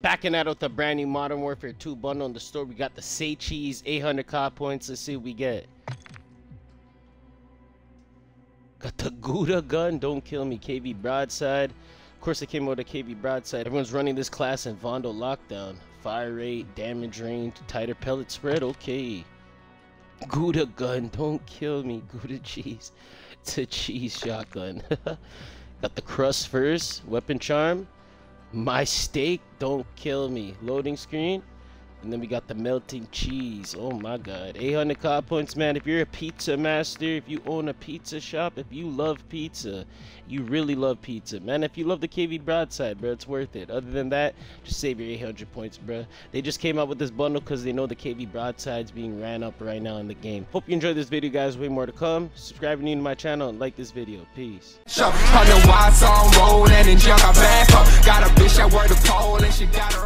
Backing out with the brand new Modern Warfare 2 bundle in the store. We got the Say Cheese 800 COD points. Let's see what we get. Got the Gouda Gun, Don't Kill Me, KB Broadside. Of course, it came out of KB Broadside. Everyone's running this class in Vondo Lockdown. Fire rate, damage range, tighter pellet spread. Okay. Gouda Gun, Don't Kill Me, Gouda Cheese. It's a cheese shotgun. Got the crust first, weapon charm. My steak, don't kill me, loading screen, and then we got the melting cheese. Oh my god, 800 COD points, man. If you're a pizza master, if you own a pizza shop, if you love pizza, you really love pizza, man. If you love the KB Broadside, bro, it's worth it. Other than that, just save your 800 points, bro. They just came out with this bundle because they know the KB Broadside's being ran up right now in the game. Hope you enjoyed this video, guys. Way more to come. Subscribe if you're new to my channel and like this video. Peace. Got a bitch that wore the pole and she got